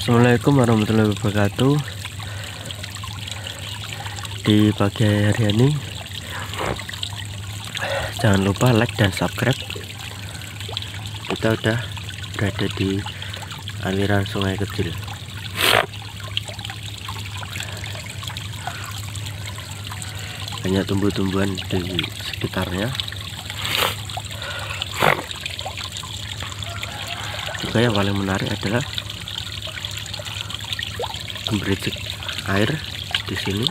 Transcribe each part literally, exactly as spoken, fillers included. Assalamualaikum warahmatullahi wabarakatuh. Di pagi hari ini jangan lupa like dan subscribe. Kita udah berada di aliran sungai kecil. Banyak tumbuh-tumbuhan di sekitarnya, juga yang paling menarik adalah gemericik air di sini.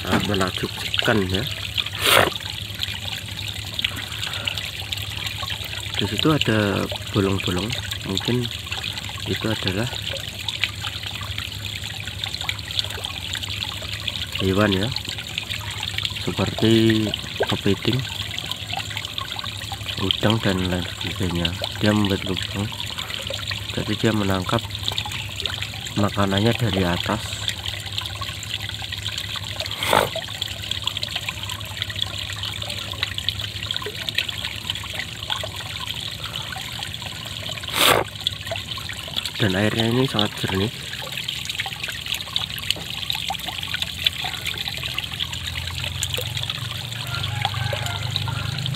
Sangat menakjubkan ya. Di situ ada bolong-bolong, mungkin itu adalah hewan ya, seperti kepiting, udang dan lain sebagainya. Dia membuat lubang, jadi dia menangkap makanannya dari atas. Dan airnya ini sangat jernih.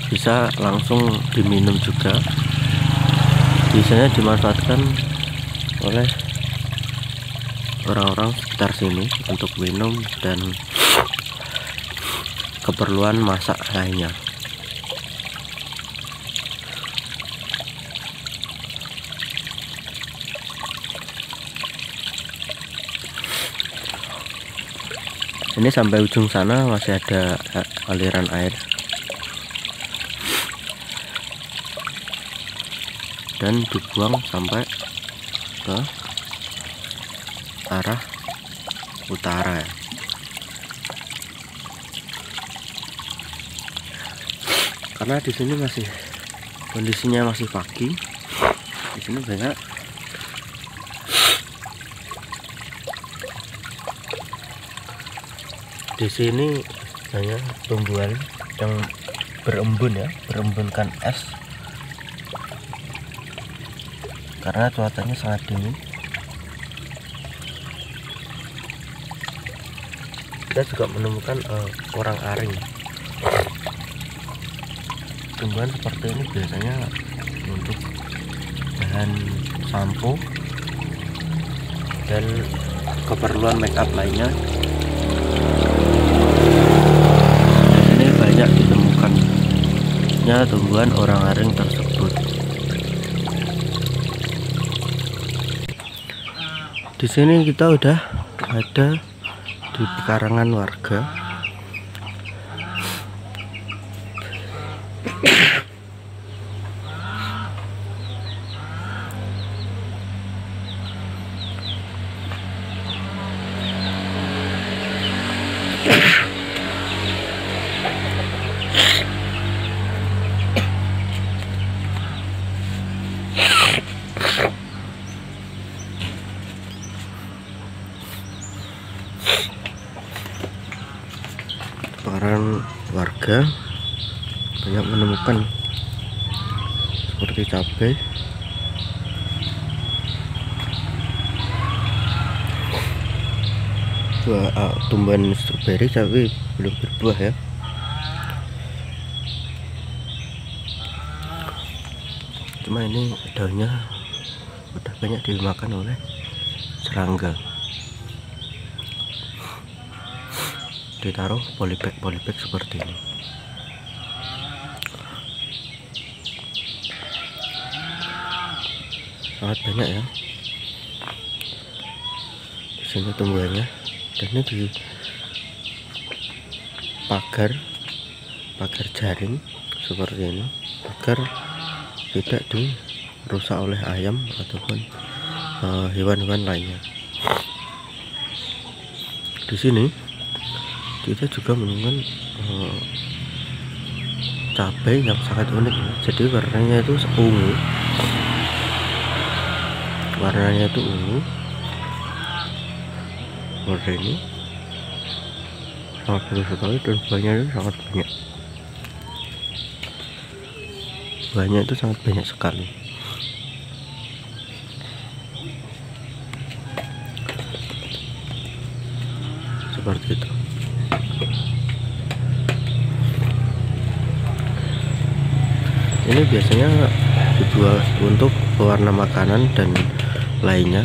Bisa langsung diminum juga. Biasanya dimanfaatkan oleh orang-orang sekitar sini untuk minum dan keperluan masak lainnya. Ini sampai ujung sana masih ada aliran air. Dan dibuang sampai ke arah utara. Karena di sini masih kondisinya masih pagi. Di sini banyak Di sini banyak tumbuhan yang berembun ya, berembunkan es. Karena cuacanya sangat dingin. Kita juga menemukan uh, orang aring. Tumbuhan seperti ini biasanya untuk bahan sampo dan keperluan make up lainnya. Ditemukannya tumbuhan orang aring tersebut. Di sini kita udah ada di pekarangan warga. Orang warga banyak menemukan seperti cabai, buah, uh, tumbuhan stroberi, tapi belum berbuah ya. Cuma ini daunnya udah banyak dimakan oleh serangga. Ditaruh polybag-polybag seperti ini. Sangat banyak ya di sini tumbuhannya. Dan ini di pagar pagar jaring seperti ini agar tidak dirusak oleh ayam ataupun uh, hewan-hewan lainnya. Di sini kita juga menemukan uh, cabai yang sangat unik. Jadi warnanya itu ungu, warnanya itu ungu border ini sangat bagus sekali dan buahnya itu sangat banyak. Buahnya itu sangat banyak sekali. Seperti itu. Ini biasanya dijual untuk pewarna makanan dan lainnya.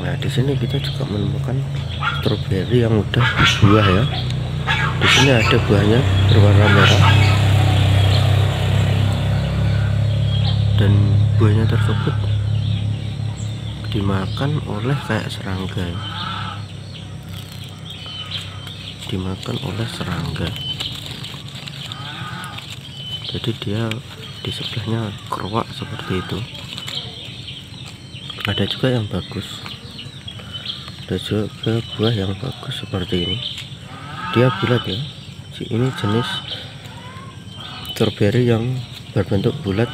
Nah, di sini kita juga menemukan stroberi yang udah berbuah ya. Di sini ada buahnya berwarna merah dan buahnya tersebut dimakan oleh kayak serangga, dimakan oleh serangga. Jadi dia di sebelahnya keruak seperti itu. Ada juga yang bagus, ada juga buah yang bagus seperti ini. Dia bulat ya, ini jenis stroberi yang berbentuk bulat.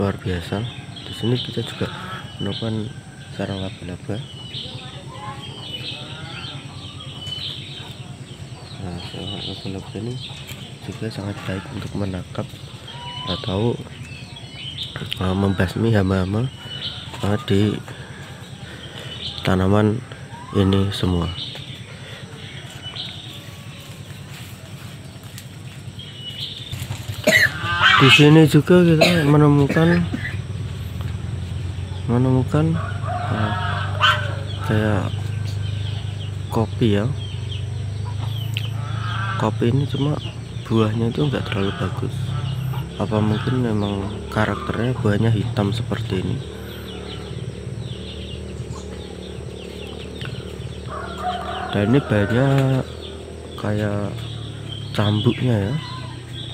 Luar biasa. Di sini kita juga menemukan sarang laba-laba. Nah, laba-laba ini juga sangat baik untuk menangkap atau uh, membasmi hama-hama uh, di tanaman ini semua. Di sini juga kita menemukan menemukan uh, kayak kopi ya. Kopi ini cuma buahnya itu enggak terlalu bagus, apa mungkin memang karakternya buahnya hitam seperti ini. Dan ini banyak kayak cambuknya ya,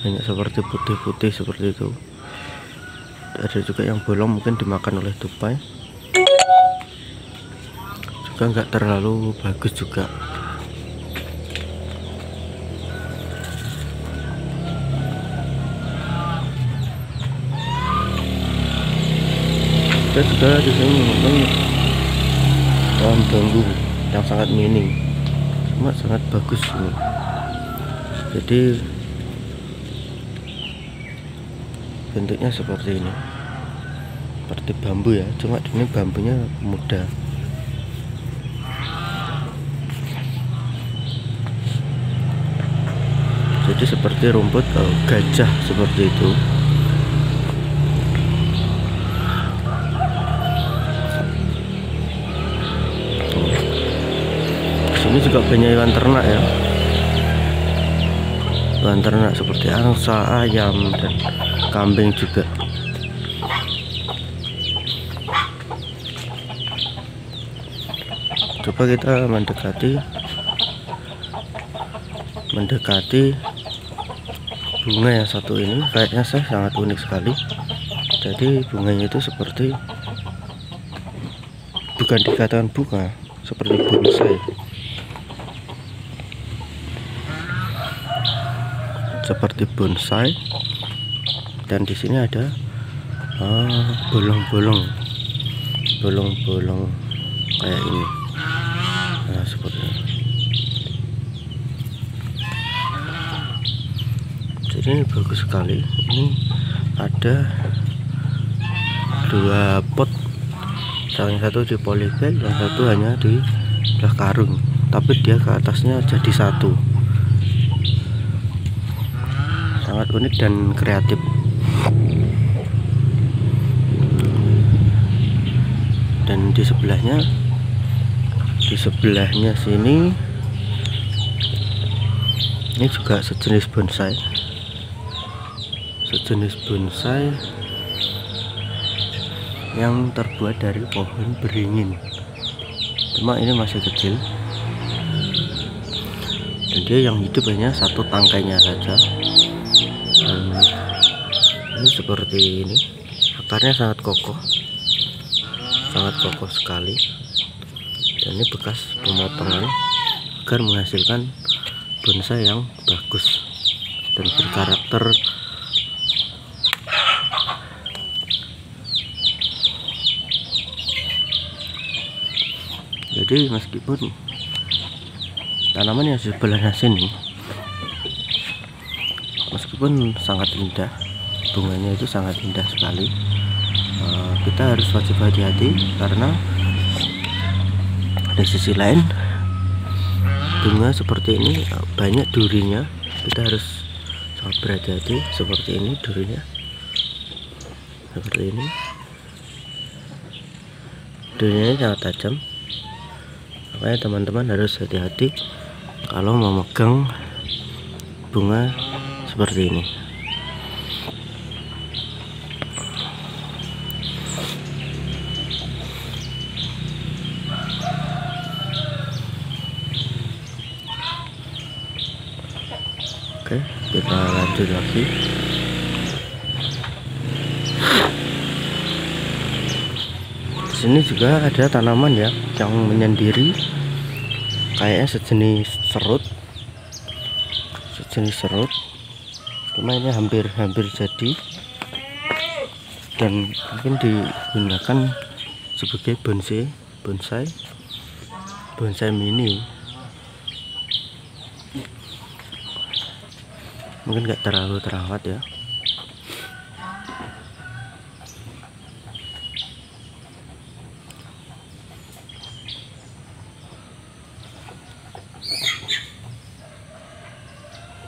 banyak seperti putih-putih seperti itu. Ada juga yang bolong, mungkin dimakan oleh tupai, juga enggak terlalu bagus juga. Kita juga di sini menemukan pohon bambu yang sangat mini, cuma sangat bagus ini. Jadi bentuknya seperti ini, seperti bambu ya, cuma ini bambunya muda. Jadi seperti rumput oh, gajah seperti itu. Ini juga banyak hewan ternak ya, hewan ternak seperti angsa, ayam, dan kambing juga. Coba kita mendekati mendekati bunga yang satu ini. Kayaknya saya sangat unik sekali. Jadi bunganya itu seperti, bukan dikatakan bunga, seperti bonsai. Seperti bonsai, dan di sini ada bolong-bolong, ah, bolong-bolong kayak ini. Nah, seperti ini. Jadi ini bagus sekali. Ini ada dua pot, yang satu di polybag, yang satu hanya di karung, tapi dia ke atasnya jadi satu. Sangat unik dan kreatif. Dan di sebelahnya, di sebelahnya sini, ini juga sejenis bonsai, sejenis bonsai yang terbuat dari pohon beringin. Cuma ini masih kecil. Dan dia yang hidup hanya satu tangkainya saja. Dan ini seperti ini, akarnya sangat kokoh, sangat kokoh sekali. Dan ini bekas pemotongan agar menghasilkan bonsai yang bagus dan berkarakter Jadi meskipun tanaman yang sebelah sini meskipun sangat indah, bunganya itu sangat indah sekali, uh, kita harus wajib hati-hati karena di sisi lain bunga seperti ini banyak durinya. Kita harus sangat berhati-hati, seperti ini durinya, seperti ini durinya sangat tajam. Makanya teman-teman harus hati-hati kalau memegang bunga seperti ini. Oke, kita lanjut lagi. Di sini juga ada tanaman ya yang menyendiri, kayaknya sejenis serut, sejenis serut. Cuma ini hampir-hampir jadi dan mungkin digunakan sebagai bonsai, bonsai, bonsai mini. Mungkin nggak terlalu terawat ya.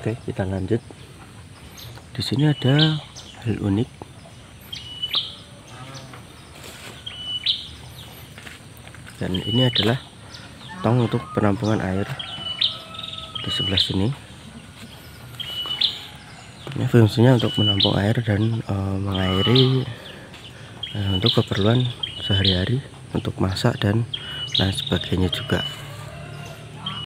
Oke, kita lanjut. Di sini ada hal unik. Dan ini adalah tong untuk penampungan air di sebelah sini. Ini fungsinya untuk menampung air dan e, mengairi e, untuk keperluan sehari-hari, untuk masak dan lain sebagainya juga.